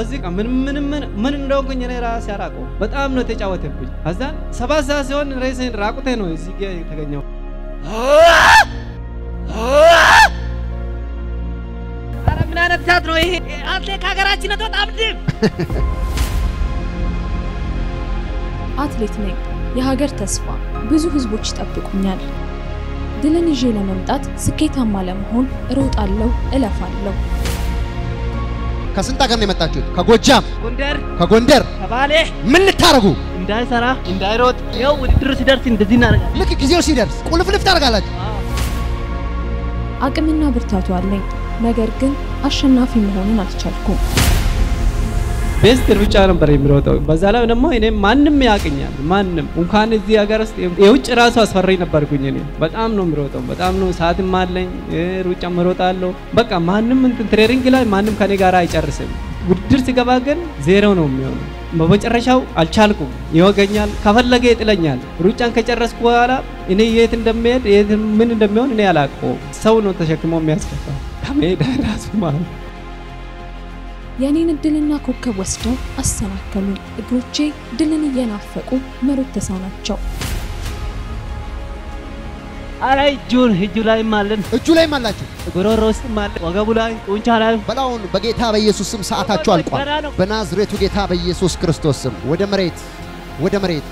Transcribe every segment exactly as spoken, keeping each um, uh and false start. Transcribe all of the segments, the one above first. Azik amin min min min dogu njene ras yarako. But am no te chawa te puj. Hazan sabas sasion resin rako te no zige thaganyo. Ara minana teatro eh atle kagarachina tot abdim. Athlete ne የሀገር ተስፋ ብዙ ህዝቦች ተጠብቁኛል ድልን ይዤ ለመምጣት ስኬታማ ለመሆን ሮጣለሁ እለፋለሁ ከስንታ ጋር ነው የመጣችሁት ከጎጃም ጎንደር ከጎንደር ከባሌ ምን ልታረጉ እንዳይሰራ እንዳይሮጥ ያው ውድድር ሲደርስ እንደዚህ እናረጋለን ልክ ጊዜው ሲደርስ ቁልፍልፍ ታረጋላችሁ አቅምና ብርታቱ አለኝ ነገር ግን አሸናፊ መሆኑን አልቻልኩም Best Richard Barimroto, Bazala and Moine, Manam Yakinian, Manam, Unkan is the Agaras, Uchras was for Rina Bargunian, but I'm no Rotom, but I'm no Satin Madlin, Ruchamarotalo, but a manam and Teringila, Manam Kanigara Charson. Would Dirsigabagan? Zero no million. Mavacharashau, Alchalco, Yoganial, Kavalagate Lanyal, Ruchan Kacharasquara, in a eighth in the mid, eighth minute in the moon in Alaco, so not a Shakimo Master. Kame Dasman. Yanin Dilina Coca Western, a Sanakalu, a Bruce, Dilini Yanafaku, Marutasana Chop. I like June, July Malan, July Malat, Goros Mal, Wagabula, Unchara, Balon, Bagetava Yesus Sata Chalpa, Benazre to Getava Yesus Christosum, with a merit, with a merit.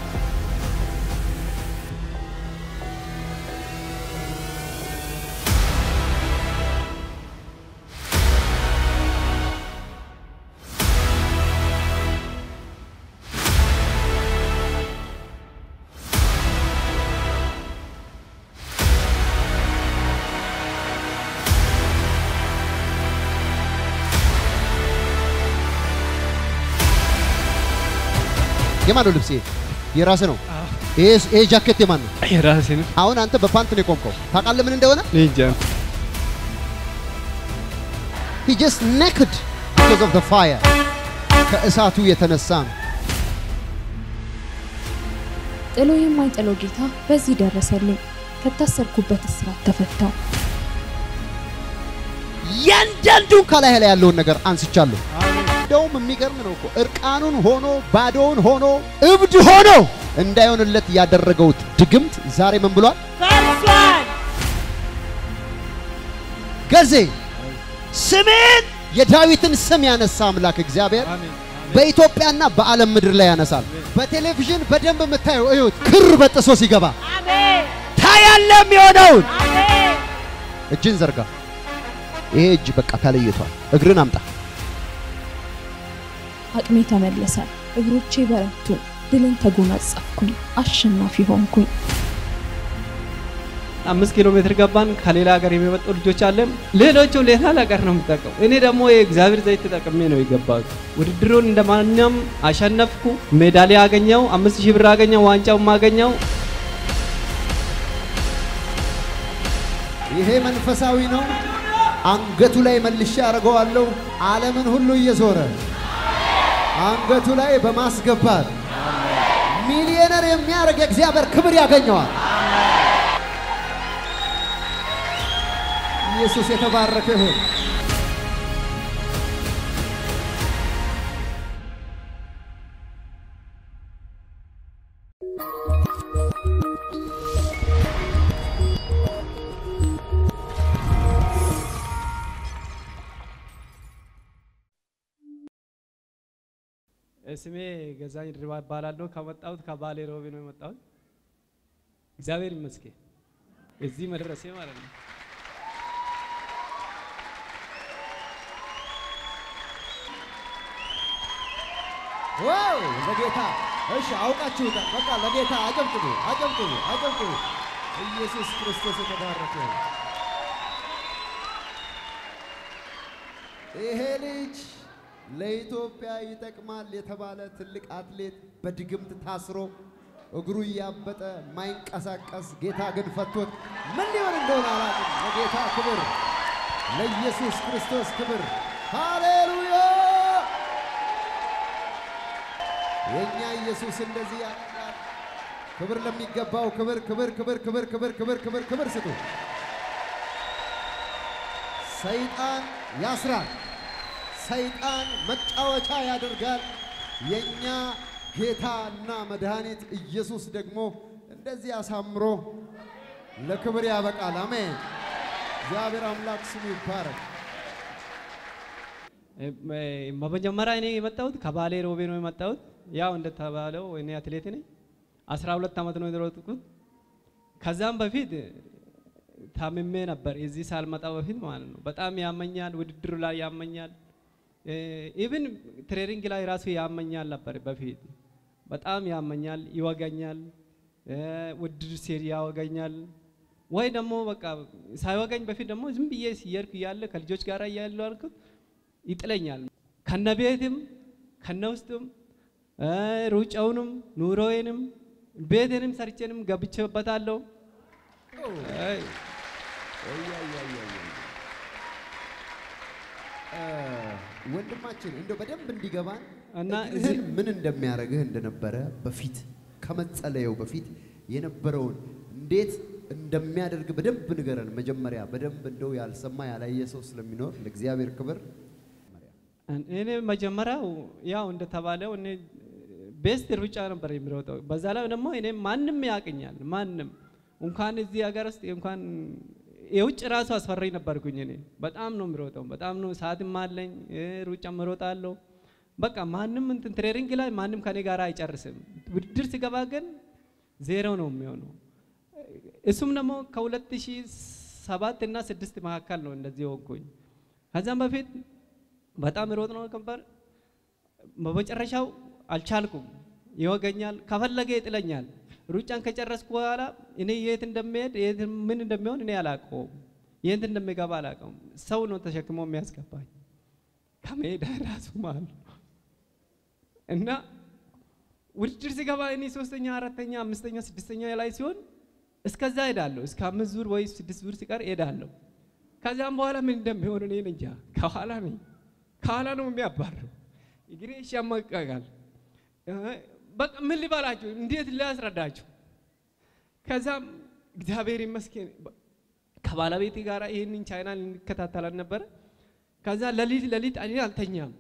What do you think? This is your jacket. This is your jacket. This is your jacket. You don't have to wear it. You don't have to wear it? No. He just naked because of the fire. He's not going to be naked. I don't want to be naked. I don't want to be naked. Yandandu kalahele yallon neger ansichalo dawm migerm no ko irqanun hono badon hono ibd hono indayonlet yaderegut digimt zare men bilwal kalswan gaze simen yedawitin sim yanessa amlak egziabier beitopiyana ba'alam midir la yanasal betelevision bedemb metayo ayut kir betso sigaba amen tayallem yodawun amen ejin zerga እጅ በቃ ተለይቷል እግሩን አምጣ አቅሜ ተመለሰ እግሮቼ በረቱ ድልን ተጎናጸፍኩኝ አሸናፊ ሆንኩኝ አምስት ኪሎ ሜትር ገባን ከሌላ ሀገር የሚመጡ ልጆች አለ ሌሎቹ ሌላ ሀገር ነው የሚጠቀሙ እኔ ደግሞ የእግዚአብሔር ዘይት ተጠቅሜ ነው የገባው ውድድሩን እንደማንኛውም አሸነፍኩ ሜዳሊያ አገኘው አምስት ሺህ ብር አገኘው ዋንጫው ማገኘው ይሄ መንፈሳዊ ነው አንገቱ ላይ መልሽ ያረጋዋለው ዓለምን ሁሉ እየዞረ አንገቱ ላይ በማስገባት ሚሊዮነር የሚያርግ እግዚአብሔር ክብር ያገኘዋል ኢየሱስ የተባረከ ይሁን As me Gazan Riva Barado Kamatao Kabale Robin Matao Xavier Muske is the Madra Semaran Wow, Lageta, Ashauka Chuta, Baka Lageta, I come to you, I come to you, I come to you. Jesus Christus in the Barraco. Hey, Helich. ለኢትዮጵያ ይተከማል የተባለ ትልቅ አትሌት በድግምት ታስሮ እግሩ ያበጠ ማይንቀሳቀስ ጌታ ግን ፈቶት ምን ሊሆን እንደሆነ አላውቅም ለጌታ ክብር ለኢየሱስ ክርስቶስ ክብር ሃሌሉያ የኛ ኢየሱስ እንደዚህ ያደርጋል ክብር ለሚገባው ክብር ክብር ክብር ክብር ክብር ክብር ክብር ክብር ስጡ ሰይጣን ያስራል ሰይጣን መጫወቻ ያደርጋል የኛ ጌታና መድኃኒት ኢየሱስ ደግሞ እንደዚህ አሳምሮ ለክብር ያበቃል አሜን እግዚአብሔር አምላክ ስሙ ይባረክ መበጀመራ እኔ የመጣሁት ከባሌ ሮቤ ነው የመጣሁት ያው እንደተባለው እኔ አትሌት ነኝ አስራ ሁለት አመት ነው የደረስኩት ከዛም በፊት ታምሜ ነበር እዚህ ሳልመጣ በፊት ማለት ነው በጣም ያመኛል ውድድሩ ላይ ያመኛል ኢቭን ትሬኒንግ ላይ ራሱ ያመኛል ነበር በፊት በጣም ያመኛል ይወጋኛል ውድድር ሲሪ ያወጋኛል ወይ ደሞ በቃ ሳይወጋኝ በፊት ደሞ ዝም ብዬ ሲየርኩ ያለ ከልጆች ጋር ያያለው አልኩት ይጥለኛል ከነቤትም ከነውስቱም ሩጫውንም ኑሮዬንም ቤቴንም ሰርቼንም ገብቼበታለሁ አይ ወንድማችን እንደው በደንብ እንዲገባን እና ምን እንደሚያረጋህ እንደነበረ በፊት ከመጸለየው በፊት የነበረው እንዴት እንደሚያደርግ በደንብ ንገረን መጀመሪያ በደንብ እንደው ያልሰማ ያላየሰው ስለሚኖር ለእግዚአብሔር ክብር እኔ መጀመሪያው ያው እንደተባለው እኔ ቤስት ሩጫ ነበር የሚሮጠው በዛ ላይ ደግሞ እኔ ማንንም ያቀኛል ማንንም እንኳን እዚህ ሀገር ውስጥ እንኳን የውጭ ራሱ አስፈራኝ ነበርኩኝ እኔ በጣም ነው የሚሮጠው በጣም ነው ሰዓትም አለኝ ሩጫ መሮጣለሁ በቃ ማንንም እንትን ትሬኒንግ ላይ ማንንም ከኔ ጋር አይጨርስም ውድድር ሲገባ ግን ዜሮ ነው የሚሆነው እሱም ደግሞ ከ2007 እና ስድስት መካከል ነው እንደዚህ ወንኩኝ ከዛም በፊት በጣም ሮጥ ነው ነበር በመጨረሻው አልቻልኩም ይወገኛል ከፈለገ ይጥለኛል ሩጫን ከጨረስኩ በኋላ እኔ የት እንደምሄድ የት ምን እንደሚሆን እኔ አላቀውም የት እንደምገባ አላቀውም ሰው ነው ተሸክሞ የሚያስገባኝ ከሜዳ ራሱ ማለት እና ውድድር ሲገባ እኔ ሶስተኛ አራተኛ አምስተኛ ስድስተኛ ላይ ሲሆን እስከዛ ሄዳለሁ እስከ አምስት ዙር ወይ ስድስት ዙር ሲቀር ሄዳለሁ ከዛም በኋላ ምን እንደሚሆን እኔ እንጃ ከኋላ ነኝ ካላ ነው የሚያባረው እግሬ ሻማቃጋል በቃ ምን ሊባላችሁ እንዴት ላስረዳችሁ ከዛ እግዚአብሔር ይመስገን ከባለቤቴ ጋር ይሄንን ቻናል እንከታተላለን ነበር ከዛ ለሊት ለሊት እኔ አልተኛም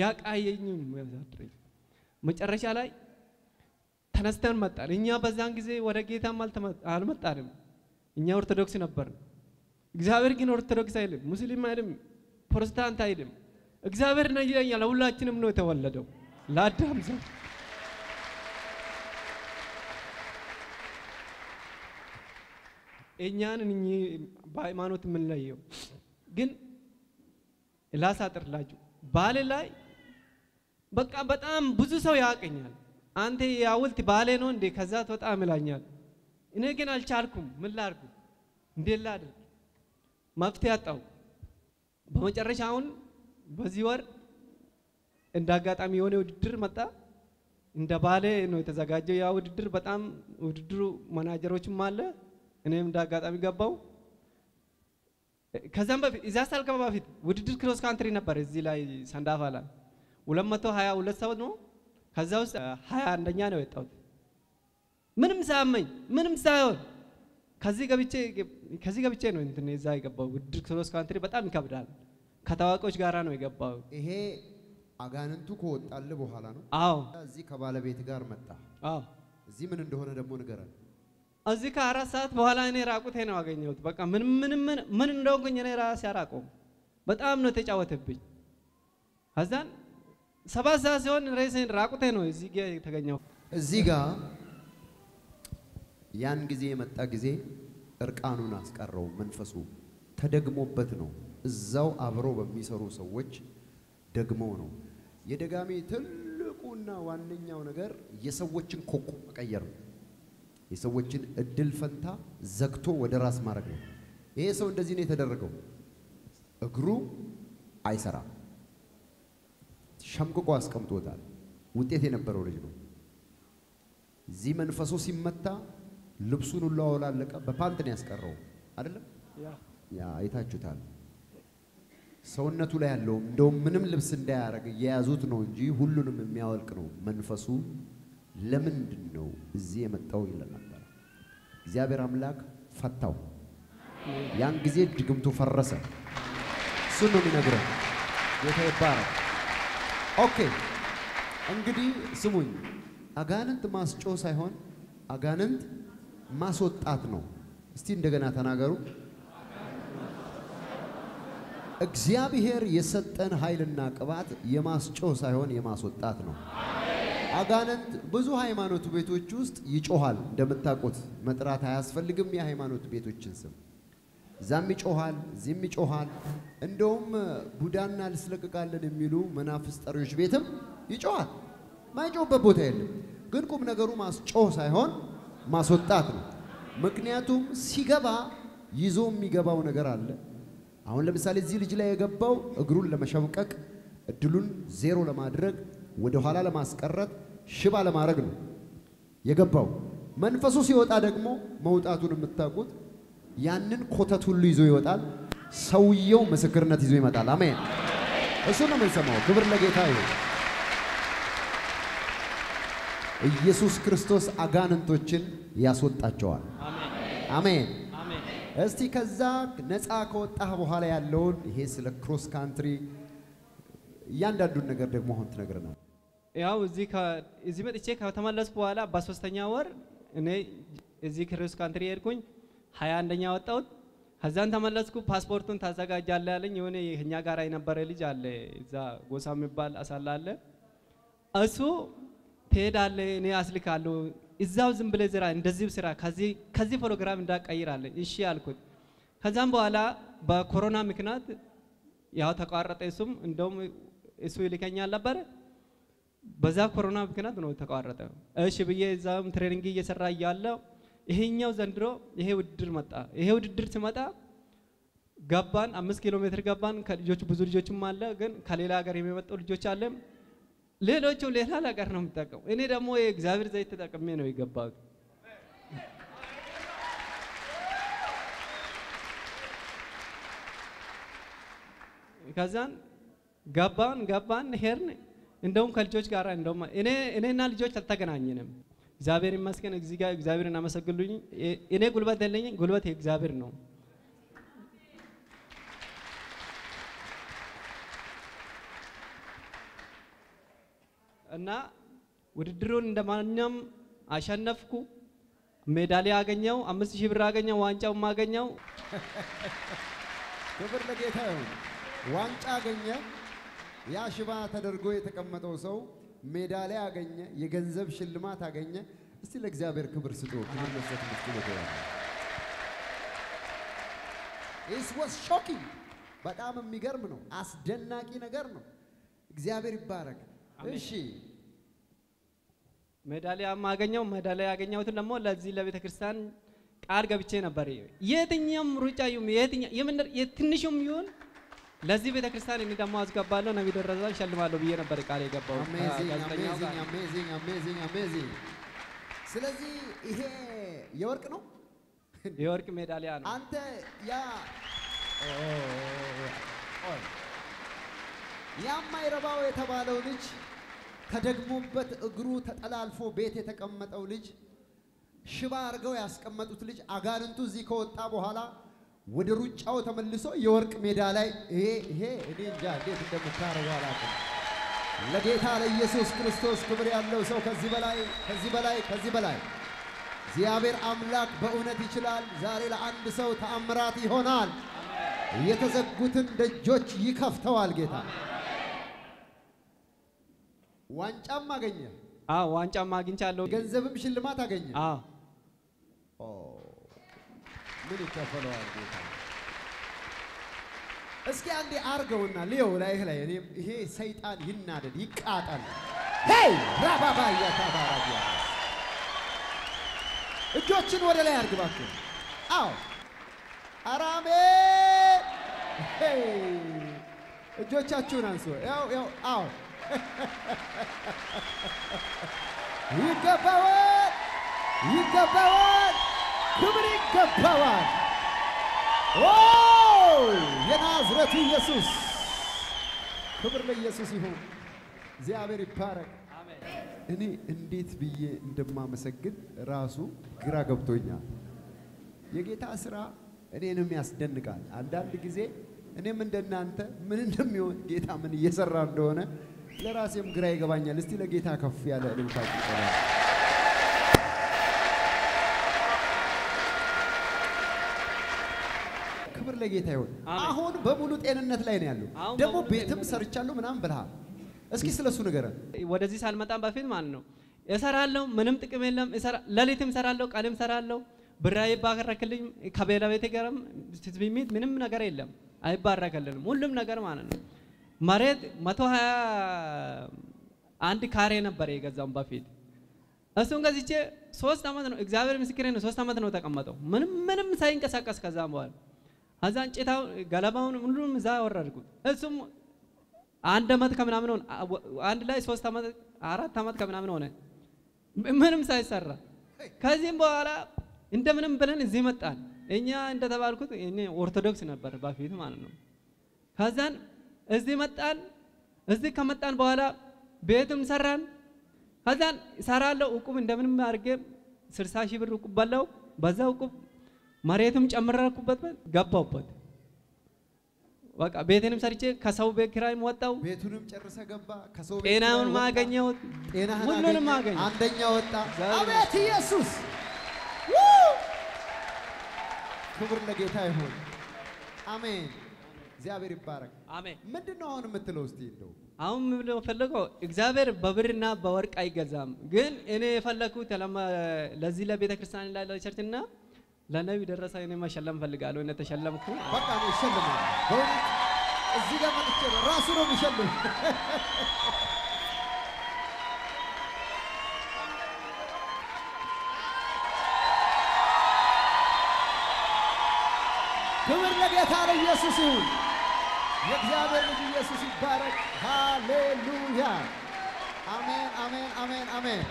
ያቃየኝ ያዛጥረኝ መጨረሻ ላይ ተነስተን መጣን እኛ በዛን ጊዜ ወደ ጌታም አልመጣንም እኛ ኦርቶዶክስ ነበር እግዚአብሔር ግን ኦርቶዶክስ አይደለም ሙስሊም አይደለም ፕሮቴስታንት አይደለም እግዚአብሔር ነው ይለኛል ለሁላችንም ነው የተወለደው ለአዳም ዘር እኛን እንጂ በሃይማኖት ምን ላይው ግን ላሳጥርላችሁ ባሌ ላይ በቃ በጣም ብዙ ሰው ያቀኛል አንተ ያውልት ባሌ ነው እንዴ ከዛ ተጣም ላኛል እኔ ግን አልቻልኩም ምን ላርኩ እንዴ ላድርግ መፍትሄ አጣው በመጨረሻው በዚህ ወር እንዳጋጣሚ የሆነ ውድድር መጣ እንደ ባለ ነው የተዘጋጀው ያ ውድድር በጣም ውድድሩ ማናጀሮችም አለ እኔም እንዳጋጣሚ ገባው ከዛም በፊት እዛ ሳልከባ በፊት ውድድር ክሮስ ካንትሪ ነበር እዚህ ላይ ሰንዳፋላ ሁለት መቶ ሃያ ሁለት ሰው ነው ከዛ ውስጥ ሃያ አንደኛ ነው የወጣው ምንም ሳመኝ ምንም ሳይሆን ከዚህ ገብቼ ከዚህ ገብቼ ነው እንትን እዛ ይገባው ውድድር ክሮስ ካንትሪ በጣም ይከብዳል ከታዋቆች ጋራ ነው የገባው ይሄ አጋንንቱ ቆጣለ በኋላ ነው አዎ እዚ ከባለቤት ጋር መጣ አዎ እዚ ምን እንደሆነ ደግሞ ንገረን እዚ ከአራት ሰዓት በኋላ እኔ ራቁት ሄነው አገኘሁት በቃ ምን ምን ምን እንደሆነ እኔ ራስ ያራቆም በጣም ነው ተጫወተብኝ አዛን ሰባት ሰዓት ሲሆን ሬሴን ራቁት ሄነው እዚ ጋር ተገኘው እዚ ጋር ያን ጊዜ የመጣ ጊዜ እርቃኑን አስቀረው መንፈሱ ተደግሞበት ነው እዛው አብሮ በሚሰሩ ሰዎች ደግሞ ነው የደጋሚ ትልቁና ዋንኛው ነገር የሰዎችን ኮኮብ መቀየር የሰዎችን እድል ፈንታ ዘክቶ ወደ ራስ ማረግ ነው ይሄ ሰው እንደዚህ ነው የተደረገው እግሩ አይሰራ ሸምቆ አስቀምጦታል ውጤት የነበረው ልጅ ነው እዚህ መንፈሱ ሲመታ ልብሱን ሁሉ አወላለቀ በፓንት ነው ያስቀረው አይደለም ያ ያ አይታችሁታል ሰውነቱ ላይ ያለው እንደው ምንም ልብስ እንዳያረግ ያያዙት ነው እንጂ ሁሉንም የሚያወልቅ ነው መንፈሱ ለምንድነው እዚህ የመጣው ይለናል እግዚአብሔር አምላክ ፈታው ያን ጊዜ ድግምቱ ፈረሰ ሱን ነው የሚነግረው የተባረከ ኦኬ እንግዲህ ስሙኝ አጋንንት ማስጮህ ሳይሆን አጋንንት ማስወጣት ነው እስቲ እንደገና ተናገሩ እግዚአብሔር የሰጠን ኃይልና ቅባት የማስጮህ ሳይሆን የማስወጣት ነው አጋንንት ብዙ ሃይማኖት ቤቶች ውስጥ ይጮሃል እንደምታቆት መጥራት አያስፈልግም የሃይማኖት ቤቶችን ስም ዛም ይጮሃል ዚም ይጮሃል እንደውም ቡዳና ልስለቀቃለን የሚሉ መናፍስ ጠሪዎች ቤትም ይጮሃል ማይጮህበት ቦታ የለም ግን ቁም ነገሩ ማስጮህ ሳይሆን ማስወጣት ነው ምክንያቱም ሲገባ ይዞ የሚገባው ነገር አለ አሁን ለምሳሌ እዚህ ልጅ ላይ የገባው እግሩን ለመሸብቀቅ እድሉን ዜሮ ለማድረግ ወደ ኋላ ለማስቀረት ሽባ ለማድረግ ነው የገባው መንፈሱ ሲወጣ ደግሞ መውጣቱን መጣቁት ያንን ኮተት ሁሉ ይዞ ይወጣል ሰውየው መስክርነት ይዞ ይመጣል አሜን እሱ ነው የምንሰማው ክብር ለጌታ ይሁን ኢየሱስ ክርስቶስ አጋንንቶችን ያስወጣቸዋል አሜን አሜን እስቲ ከዛ ነፃ ከወጣህ በኋላ ያለው ይሄ ስለ ክሮስ ካንትሪ ያንዳንዱን ነገር ደግሞ አሁን ትነግረናል ያው እዚህ ከዚህ መጥቼ ከተመለስኩ በኋላ በሶስተኛ ወር እኔ እዚህ ክሮስ ካንትሪ ሄድኩኝ ሃያ አንደኛ ወጣሁት ከዛን ተመለስኩ ፓስፖርቱን ታዘጋጃለህ አለኝ የሆነ የኛ ጋራ የነበረ ልጅ አለ እዛ ጎሳም ይባል አሳላለ እሱ ትሄዳለህ እኔ አስልካለሁ እዛው ዝም ብለህ ዝራ እንደዚህ ስራ ከዚህ ከዚህ ፕሮግራም እንዳቀይራለህ እሺ አልኩት ከዛም በኋላ በኮሮና ምክንያት ያው ተቋረጠ እሱም እንደውም እሱ ይልከኛል ነበር በዛ ኮሮና ምክንያት ነው ተቋረጠ እሺ ብዬ እዛም ትሬኒንግ እየሰራ ያያለው ይሄኛው ዘንድሮ ይሄ ውድድር መጣ ይሄ ውድድር ሲመጣ ገባን አምስት ኪሎ ሜትር ገባን ከልጆች ብዙ ልጆችም አለ ግን ከሌላ ሀገር የሚመጡ ልጆች አለ ሌሎቹ ሌላ ሀገር ነው የሚጣቀው እኔ ደግሞ የእግዚአብሔር ዘይት ተጠቅሜ ነው ይገባው ከዛን ገባን ገባን ሄርን እንደውም ከልጆች ጋራ እንደውም እኔ እኔና ልጆች ተተገናኘንም እግዚአብሔር ይመስገን እዚህ ጋር እግዚአብሔርን አመሰግኑልኝ እኔ ጉልበት ደለኝ ጉልበት የእግዚአብሔር ነው እና ውድድሩን እንደማንኛውም አሸነፍኩ ሜዳሊያ አገኘው አምስት ሺህ ብር አገኘው ዋንጫው ማገኘው ክብር ለጌታ ይሁን ዋንጫ አገኘ ያ ሽባ ተደርጎ የተቀመጠው ሰው ሜዳሊያ አገኘ የገንዘብ ሽልማት አገኘ እስቲ ለእግዚአብሔር ክብር ስጡ ክብር መስጠት ልትችሉ It was shocking በጣም የሚገርም ነው አስደናቂ ነገር ነው እግዚአብሔር ይባረክ እሺ ሜዳሊያ ማገኘው ሜዳሊያ ያገኘው ደግሞ ለዚህ ለቤተ ክርስቲያን ቃል ገብቼ ነበር የትኛም ሩጫዩም የትኛም የምንድር የትንሽም ይሁን ለዚህ ቤተክርስቲያን እኔ ደሞ አዝጋባለሁ ነብይ ደረጃ ሸልማለሁ ብዬ ነበር ቃል የገባው አሜዚንግ አሜዚንግ አሜዚንግ አሜዚንግ አሜዚንግ ስለዚህ ይሄ የወርቅ ነው የወርቅ ሜዳሊያ ነው አንተ ያ ኦ ያማይረባው የተባለው ልጅ ተደግሞበት እግሩ ተጠላልፎ ቤት የተቀመጠው ልጅ ሽባ አርገው ያስቀመጡት ልጅ አጋንንቱ እዚህ ከወጣ በኋላ ወደ ሩጫው ተመልሶ የወርቅ ሜዳ ላይ ይሄ ይሄ እዲንጃ ዴት እንደምታረጋላጥ ለጌታ ለኢየሱስ ክርስቶስ ክብር ያለው ሰው ከዚህ በላይ ከዚህ በላይ ከዚህ በላይ እግዚአብሔር አምላክ በእውነት ይችላል ዛሬ ለአንድ ሰው ተአምራት ይሆናል የተዘጉትን ደጆች ይከፍተዋል ጌታ ዋንጫም አገኘ አዎ ዋንጫም አግኝቻለሁ ገንዘብም ሽልማት አገኘ አዎ ኦ ምን ይከፈለው አድርጋ እስኪ አንዴ አርገውና ሊዮ ላይ ላይ ይሄ ሰይጣን ይናደድ ይቃጣል ሄይ ራባባ ያታባራያ እጆችን ወደ ላይ አርግባችሁ አው አራሜ ሄይ እጆቻችሁን አንሱ ያው ያው አው ይገባው ይገባው ክብር ይገባዋል ኦ የናዝሬቱ ኢየሱስ ክብር ለኢየሱስ ይሁን እግዚአብሔር ይባረክ አሜን እኔ እንዴት ብዬ እንደማመሰግን ራሱ ግራ ገብቶኛል የጌታ ሥራ እኔንም ያስደንቃል አንድ አንድ ጊዜ And him and Nanta, Mendamu, Gitam and Yesaran Dona, let us him Gregavania, still a Gitak of Fiala. Cover Legate, Ahon, Babulut and Nathlaniel. Double beat him, Sir Chalum and Ambra. Eskisla Sunagara. What is this Almatamba Filmano? Esarallo, Menum Tecamellum, Lalitim Saralok, Adam Sarallo, Bray Bagaracalim, Cabela Vetegaram, we meet Minum Nagarelum. I barrakalum, Mulum Nagarman. Maret Matoha Anticarena Barega Zombafid. As soon as it so stammer, examine Miskiran, so stammer no Takamato. Menum Sanka Sakas Kazamwar. Hazan Cheta, Galaban, Mulum Zaur. Asum Andamat Kamanamon, Andalai so stammer, Aratamat Kamanamone. Menum Saisara. Kazimbara, Intaminum Belan Zimatan. Enya and Tabarkut in Orthodox in a Barbafid Manu. Hazan, as the Matan, as the Kamatan Bora, Betum Saran, Hazan, Saralo Ukum in Devon Margab, Sersashi Rukubalo, Bazauku, Maretum Chamara Kubat, Gapopot. Betum Sarche, Casau Bekram Watau, Betum Charasagamba, Casau, Enam Maganot, Enam Magan, and the Yota, Abatiasus. Amen. Xavier Barak. Amen. Mendon Metalostino. I'm Felago, Xavier Baverina Barak Igazam. Gin, any Falaku, Talama, Lazila Betacrisan, La Chatina, Lana with the Rasanima Shalam Valgalo, and the Shalam Ku. What are you, Shalam? Rasuro Michel. Jesus, hallelujah. Amen, amen, amen, amen.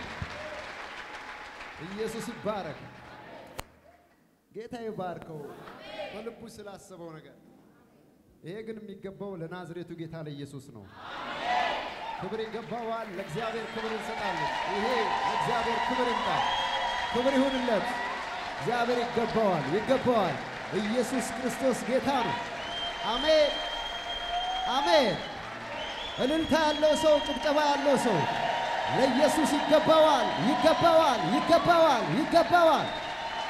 Jesus, Barak. Get a barco. Well, the Pusilla Savonaga. Egan Mikabol and Nazareth to get out of Jesus. No. Covering a boa, Xavier covering Satan. Xavier covering that. Covering who left. Xavier Gabon, with Gabon. Jesus Christos Getar. Amen. Amen. Alunta loso kutava loso. Le Jesus ikapawan, ikapawan, ikapawan, ikapawan.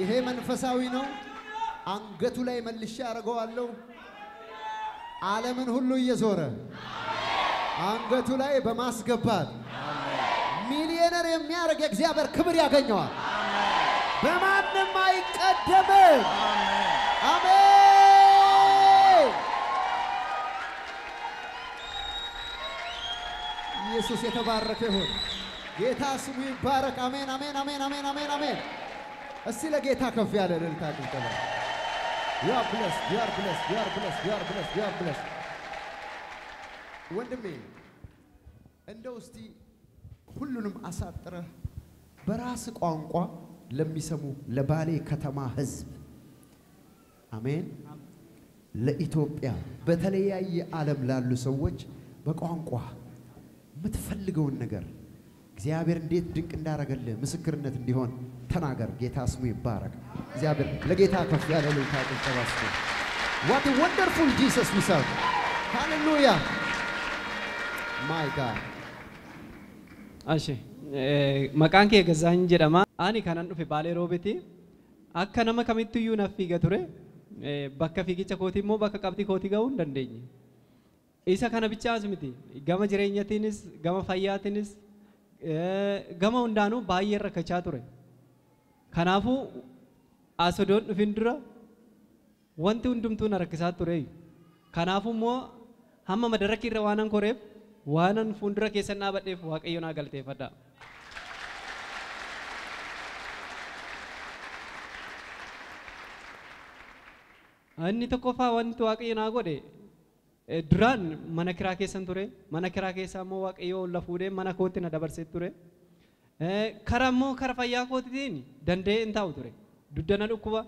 ይሄ መንፈሳዊ ነው አንገቱ ላይ መልሽ ያርገዋለሁ ዓለምን ሁሉ እየዞረ አንገቱ ላይ በማስገባት ሚሊዮነር የሚያርግ እግዚአብሔር ክብር ያገኘዋል በማንም አይቀደምም አሜን Jesus is Barak. Get us with Barak. Amen, amen, amen, amen, amen, amen. I still get a coffee. You are blessed, you are blessed, you are blessed, you are blessed, you are blessed. When the man and those the Hulunum Asatra Barasak Onqua, Lemisamu, Labali Katama Hezb. Amen. La Ethiopia, Betalea Alam La Lusawich, Bakonqua. متفلقون نجار، زيابير نديت درينك ندارا قللي مسكرنا تنديهون تناجر جيتها سمي بارك، زيابير لقيتها كفيا لقيتها كفاسكو. What a wonderful Jesus we serve! Hallelujah! My God. أشي مكان كي غزان جرما أني كانن في بالي روبتي، أكنا ما كميت تيونا في قطره، بكا في كي تكوتي مو بكا كابتي كوتي قاون دنديني. ऐसा खाना भी chance मिती गमा जरेन्या तेनिस गमा फाइया तेनिस गमा उन दानों बाईयर रखा चातुरे खाना फू आसोडोन फिंडरा वन तू उन तुम तू न रखे सातुरे खाना फू मो हम मदर रखी रवानं कोरे वानं फिंडरा केसन ना बटे फुआ के योना गलते फटा अन्य तो कोफा वन तू आके योना गोरे Duran mana kirakeessan ture, mana kirakeessaa moo waaqayyoo ol fuudhee mana kootti na dabarsee ture. Karaa moo karaa fayyaa kootiitiin danda'ee hin taa'u ture. Duddana dhukkuba,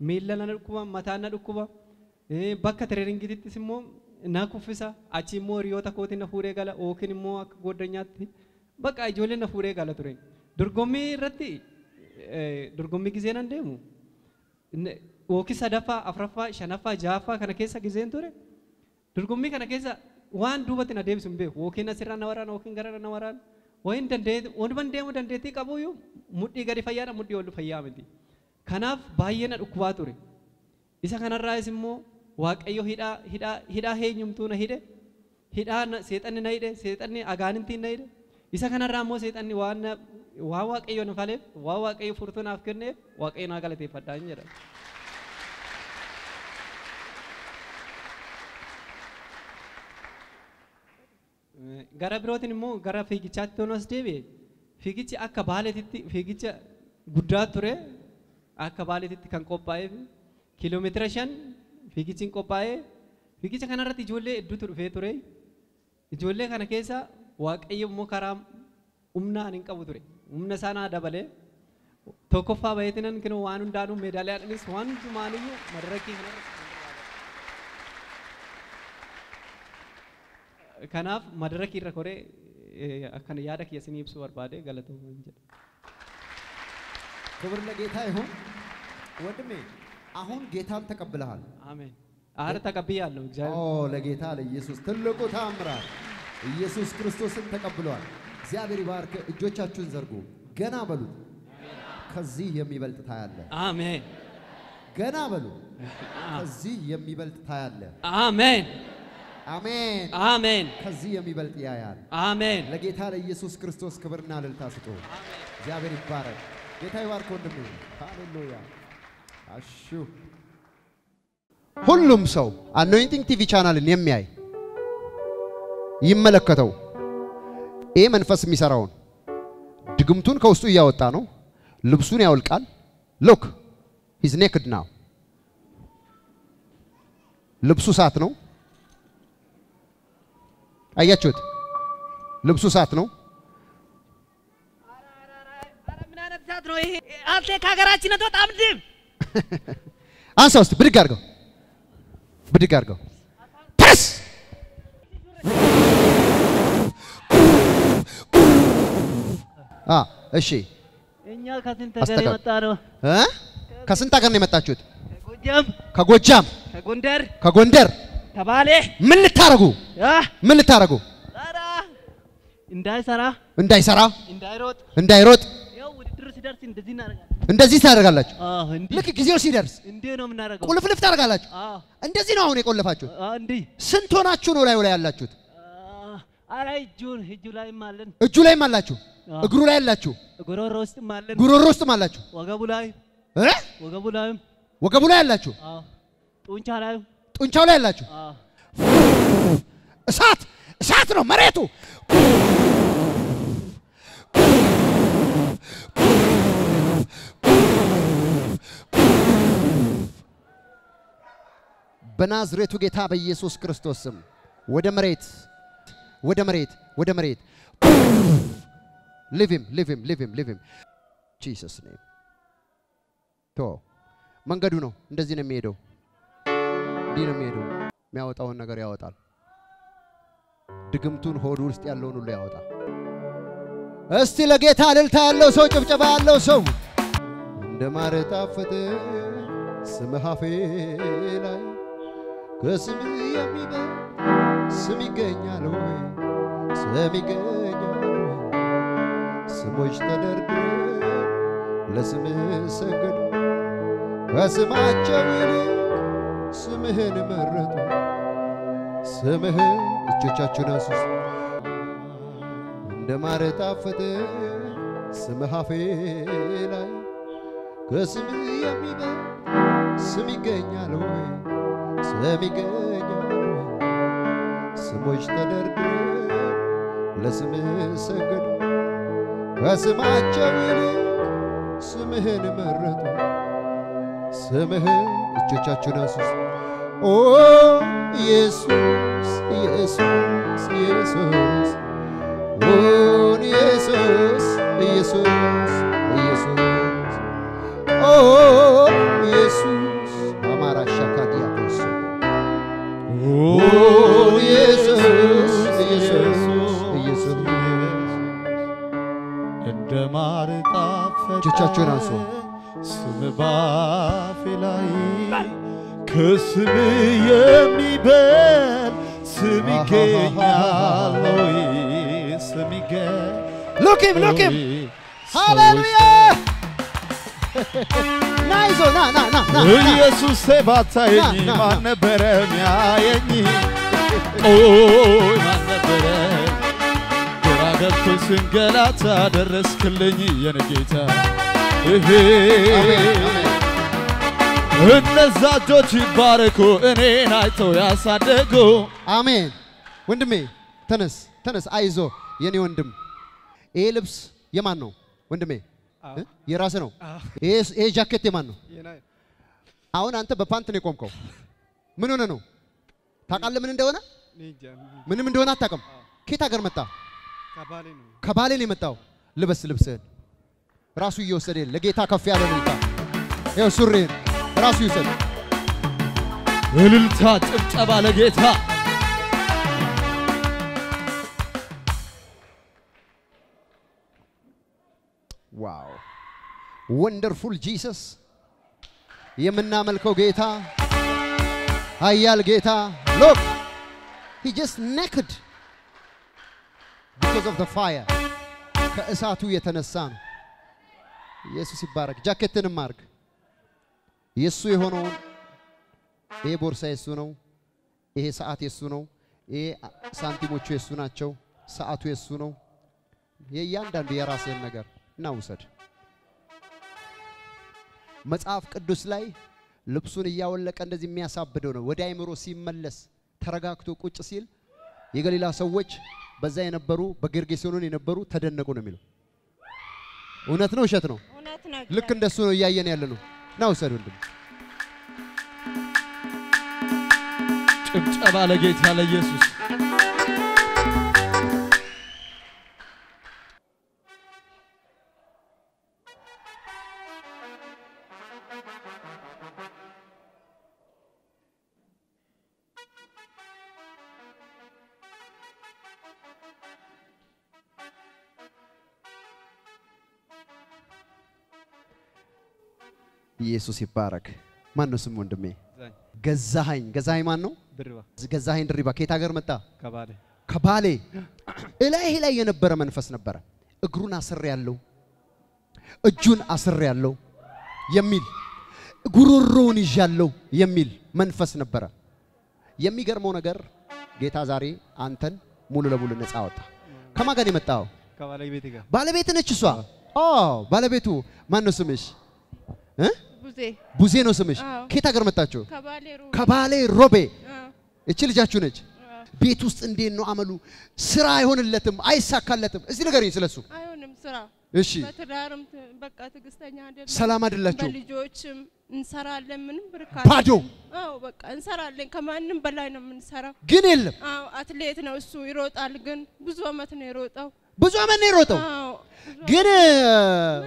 miila na dhukkuba, mataa na dhukkuba. Bakka tireeringiittis immoo na kuffisa, achi immoo riyoota kootti na fuudhee gala, yookiin immoo akka godhanyaatti bakka ijoollee na fuudhee gala ture. Dorgommii irratti dorgommii gizeen hin deemu. Yookiin sadaffaa, afuraffaa, shanaffaa, jaaffaa kana keessa gizeen ture. Dorgommii kana keessa waan duubatti na deebisuu hin beeku. Yookiin asirraan na waraan, yookiin gararra na waraan. Waan deemuu dandeettii qabuyyuu mudhii gadi fayyaadha, mudhii ol fayyaa miti. Kanaaf baay'ee na dhukkubaa ture. Isa kanarraas immoo waaqayyo hidhaa heenyumtuu na hidhe, hidhaa seexanni na hidhe, seexanni agaanintiin na hidhe. Isa kanarraa immoo seexanni waan waaqayyo na faleef, waan waaqayyo furtuu naaf kenneef, waaqayyo naa galateeffadhaa hin jedhamu. Gara birootin immoo gara fiigichaatti toonas deebi'e. Fiigichi akka baaleetitti fiigicha guddaa ture akka baaleetitti kan qophaa'eef kiiloomeetira shan fiigichiin qophaa'ee fiigicha kanarratti ijoollee hedduutu dhufee ture. Ijoollee kana keessa waaqayyo immoo karaa humnaan hin qabu ture. Humna isaanaa dabalee tokkoffaa bayeetinan kinu waan hundaanuu meedaaliyaadhanis waan hundumaaniyyuu madarrakii kanarratti. Kanaaf madarrakii irra koree akkana yaada kiyya isinii ibsuu barbaade galatoomuu hin jedhu. Gobernaa geetaa ihoon wadme ahun geetaan taqabbilaal. Amen. Aara taqabbiyaallo. Oh lageetaa le Yesus tulluqu taamraa. Yesus Kiristoosin taqabbilaal. Ziyaabiri barke ijochaachun zargu gana balu. Kazii yemibalt taayalle. Amen. Gana balu. Kazii yemibalt taayalle. Amen. Amen. Amen. Kaziya mi balti ayat. Amen. Lagi thara Yesus Kristus keberna delta situ. Jabir ibarat. Kita ibar kondemu. Hallelujah. Ashu. Hulum saw. Anointing T V channel ni emyai. Yimmalak katau. E manfas misaraon. Digumtun kaustu iya otano. Lubsunya ulkan. Look, he's naked now. Lubsu saatno. Ayat cut, lebsu satu. Answer, beri gargo, beri gargo. Press. Ah, esy. Astaga. Hah? Kasintakan ni mata cut. Kagojam. Kagojam. Kagonder. Kagonder. Kabale. Menitaragu. Ya. Menitaragu. Sarah. Indai Sarah. Indai Sarah. Indai Road. Indai Road. Yo, udah sidar sin desi naraga. Indesi naraga laj. Ah, Indi. Laki kisir sidar. Indi no menaraga. Kalau flip naraga laj. Ah. Indesi no awak kalau facut. Ah, Indi. Sentuhan acut orang orang lacut. Ah, arai Jun, Julai malan. Julai malacut. Gurulai lacut. Guru roast malan. Guru roast malacut. Wagabulai. Eh? Wagabulai. Wagabulai lacut. Ah. Uncarai. Uncaw lain laju. Sat, sat no meretu. Benazretu kita bagi Yesus Kristus. Wede meret, wede meret, wede meret. Leave him, leave him, leave him, leave him. Jesus name. To, manggaduno, ndazine medo. Dia meru, saya tahu negara saya tahu. Digumtun horor setiap lonu saya tahu. Esti lagi thalil thalil so cup cup thalil so. Demar tafat semhafilai, kesmi amiba semiganyaloi, semiganyaloi, semujtadar lesmi segud, kesmacawili. Semehen merdu, semehen cucacuna sus. Demar tafat semhafilai, kesmi amiba semiganyaloi, semiganyaloi, semujtadar lesmi segud, kesmacawili, semehen merdu, semehen. Cucacuna sus. Oh, Jesus, Jesus, Jesus. Oh, Jesus, Jesus, Jesus. Oh, Jesus. Amara shakadia koso. Oh, Jesus, Jesus, Jesus. Edamarita fete. Chichachuranso. Sumba filai. Kesme yemi ben, smi ke yaloi, smi ke. Look him, look him! Hallelujah! Nice, oh, na, na, na, na. Jesus se bata eni, man bere mia eni. Oh, man bere. Doraga tusingela ta deresklenyi yenigita. Hey. Amen. Windme, tennis, tennis, aizo, yeni windim. Elips, yamano, windme. Yeraseno. Es, es jacket yamano. Aun ante bapantne komko. Minu nenu. Thakalle minu deona? Minu minu deona thakam. Kita gar metta. Kabali ni. Kabali ni mettao. Libas libsed. Rasu yosere. Lagi thakafya deonita. Yo surre. Rasu Yusuf. Elilta, chaba legeta. Wow, wonderful Jesus. Yemenna malko geta, hayal geta. Look, he just naked because of the fire. Kaisatu yetanassan. Jesus ibarak. Jacketin mark. Yesu yehono, e borsa Yesu no, e saat Yesu no, e santimochu Yesu nacho, saatu Yesu no, ye yandan biarasi nagar nausad. Mazaf kaduslay, lupsuni yawal kanda zimia sabbedono. Waday merosi mallas, tharagakto kuchsil, yegalila sawwech, bazay nabbaru, bagirgesunu ni nabbaru, thaden nakunamilu. Unatno shatno, lukanda suno yayene alano. Now, sir, Undum. Jesus ibarak. Mano sumundumi. Gazahin, gazahin mano? Driva. Gazahin driva. Kita agar mata? Kabale. Kabale. Ilahi la yenabbara manfas nabbara. Agruna asriyallo. Ajun asriyallo. Yamil. Gururuni jallo. Yamil. Manfas nabbara. Yami gar mo nagar. Geta zari anten mulu labulu nesawta. Kama gani matao? Kabale betiga. Bale beti nechuswa. Oh, bale betu. Mano sumish. Huh? Buze no samish. Kita agar matacho. Kabale robe. Echil jachunech. Betus indi no amalu. Sira hon letem. Aisa kaletem. Isila garin silasu. Ayonem sira. Ishi. Matadarum bakat gustanya de. Salamadilacho. Balijochim insara lemin berkat. Pado. Oh bakat insara len kamanim balainam insara. Ginil. Oh athlete na usu irot algun. Buzo matne irot oh. Buzo matne irot oh. Gini,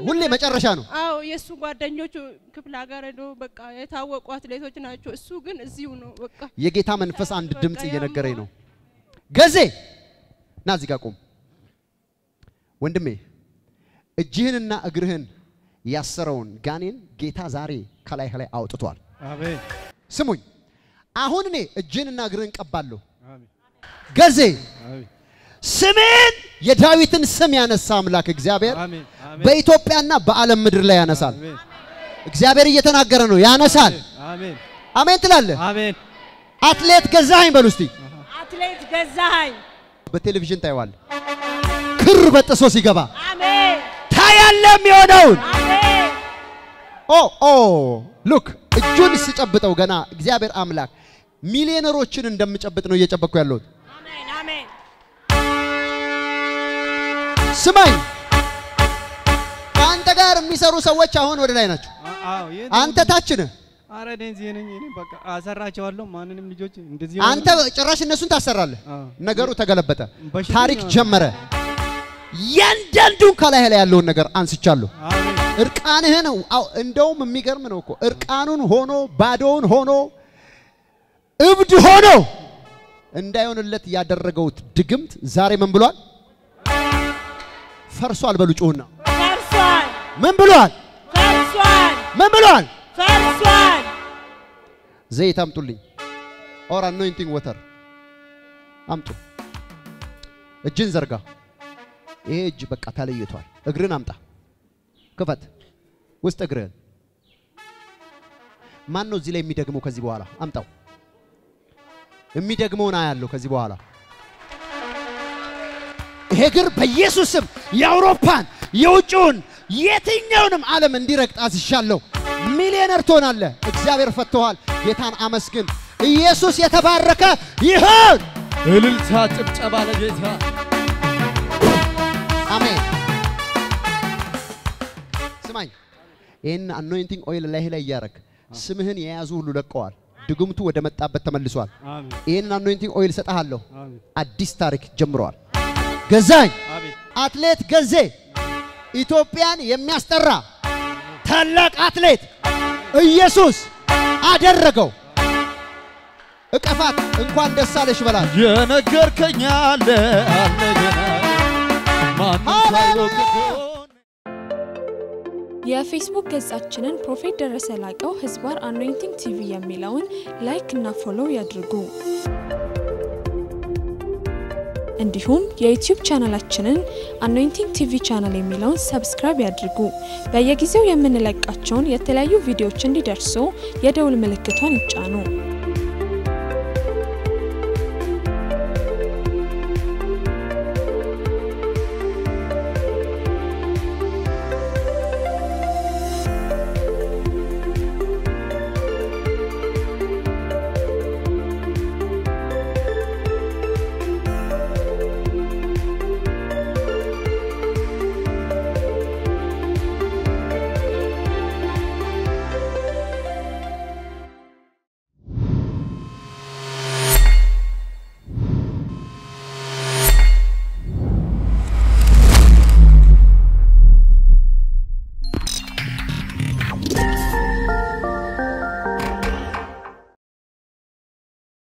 hulli macam racanu. Aw, Yesus guardanya tu kepelajaran tu, bagai tahu aku atlet tu cina tu, sugan ziuno. Ye kita manfas anda demti ye nak kereno. Gaze, nazikakum. Wendemi, jihen na agrihen, yasaron, ganin kita zari, kalai kalai out tuar. Amin. Semui, ahun ni jihen na agrihen kaballo. Amin. Gaze. Amin. Semen, ye Davidin semyana samla ke Xavier. Amen. Beitopia na baalam midrle yana sal. Xavier ye tana garano yana sal. Amen. Amen tilal. Amen. Athlete gazahin balusti. Athlete gazahin. Be television tayal. Kurbat asosi gaba. Amen. Tayal lemionaun. Amen. Oh oh, look. Jun si cabbet awgana Xavier amlak. Millionerochen indam cabbet no ye cabbet kualod. Amen. Amen. Semai, anta gar misarusa wajahon orang lain aja. Anta touch ni, አንተ ጭራሽ እነሱን ታሰራለህ ነገሩ ተገለበተ ታሪክ ጀመረ ያንደንዱን ካለ ያለ ያለው ነገር አንስቻለሁ እርቃንህ ነው እንደውም የሚገርም ነው እኮ እርቃኑን ሆኖ ባዶውን ሆኖ እብድ ሆኖ እንዳይሆንለት ያደረገው ድግምት ዛሬ ምን ብሏል ፈርሷል በሉ ጮህና ፈርሷል ምን ብሏል ፈርሷል ምን ብሏል ፈርሷል ዘይት አምጡልኝ or anointing water አምጡ እጅን ዘርጋ ይሄ እጅ በቃ ታለይቷል እግርን አምጣ ክፈት ውስጥ እግርን ማን ነው እዚህ ላይ የሚደግመው ከዚህ በኋላ አምጣው የሚደግመውና ያለው ከዚህ በኋላ እግር በኢየሱስ ስም የአውሮፓን የውጭውን የትኛውንም ዓለም እንዲረግጥ አስሻለሁ ሚሊዮነር ትሆናለህ እግዚአብሔር ፈትቷል ጌታን አመስግን ኢየሱስ የተባረከ ይሁን እልልታ ጭብጨባ ለጌታ አሜን ስማኝ ይሄን አኖይንቲንግ ኦይል ላይ ላይ ያረክ ስምህን የያዙ ሁሉ ለቀዋል ድግምቱ ወደ መጣበት ተመልሷል አሜን ይሄን አኖይንቲንግ ኦይል ሰጣሃለሁ አዲስ ታሪክ ጀምሯል ገዛኝ አትሌት ገዜ ኢትዮጵያን የሚያስጠራ ታላቅ አትሌት ኢየሱስ አደረገው እቀፋት እንኳን ደስ አለሽ በላል የነገርከኝ አለ አለገና ማንሳው የፌስቡክ ገጻችንን ፕሮፌት ደረሰ ላቀው ህዝባር አኖይንቲንግ ቲቪ የሚለውን ላይክ እና ፎሎው ያድርጉ እንዲሁም የዩቲዩብ ቻናላችንን አኖይንቲንግ ቲቪ ቻናል የሚለውን ሰብስክራይብ ያድርጉ። በየጊዜው የምንለቃቸውን የተለያዩ ቪዲዮዎች እንዲደርሱ የደውል ምልክቷን ይጫኑ።